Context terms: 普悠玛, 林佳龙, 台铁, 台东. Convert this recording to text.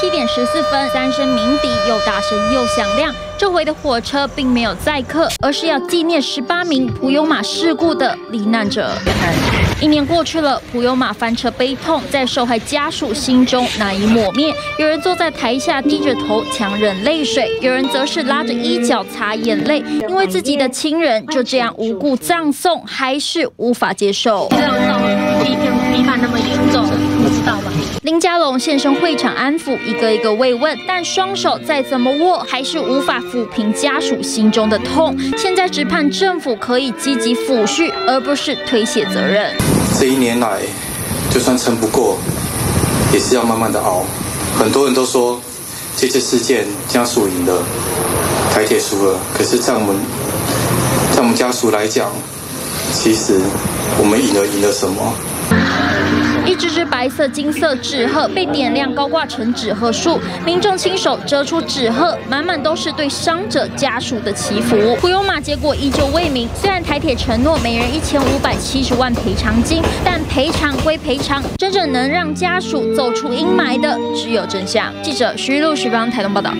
7点14分，三声鸣笛又大声又响亮。这回的火车并没有载客，而是要纪念18名普悠玛事故的罹难者。1年过去了，普悠玛翻车悲痛在受害家属心中难以抹灭。有人坐在台下低着头强忍泪水，有人则是拉着衣角擦眼泪，因为自己的亲人就这样无故葬送，还是无法接受。 林佳龙现身会场安抚，一个一个慰问，但双手再怎么握，还是无法抚平家属心中的痛。现在只盼政府可以积极抚恤，而不是推卸责任。这1年来，就算撑不过，也是要慢慢的熬。很多人都说这次事件家属赢了，台铁输了，可是在我们家属来讲，其实我们赢了什么？ 一只只白色、金色纸鹤被点亮，高挂成纸鹤树，民众亲手折出纸鹤，满满都是对伤者家属的祈福。普悠玛结果依旧未明，虽然台铁承诺每人1570万赔偿金，但赔偿归赔偿，真正能让家属走出阴霾的，只有真相。记者徐玉露、徐邦台东报道。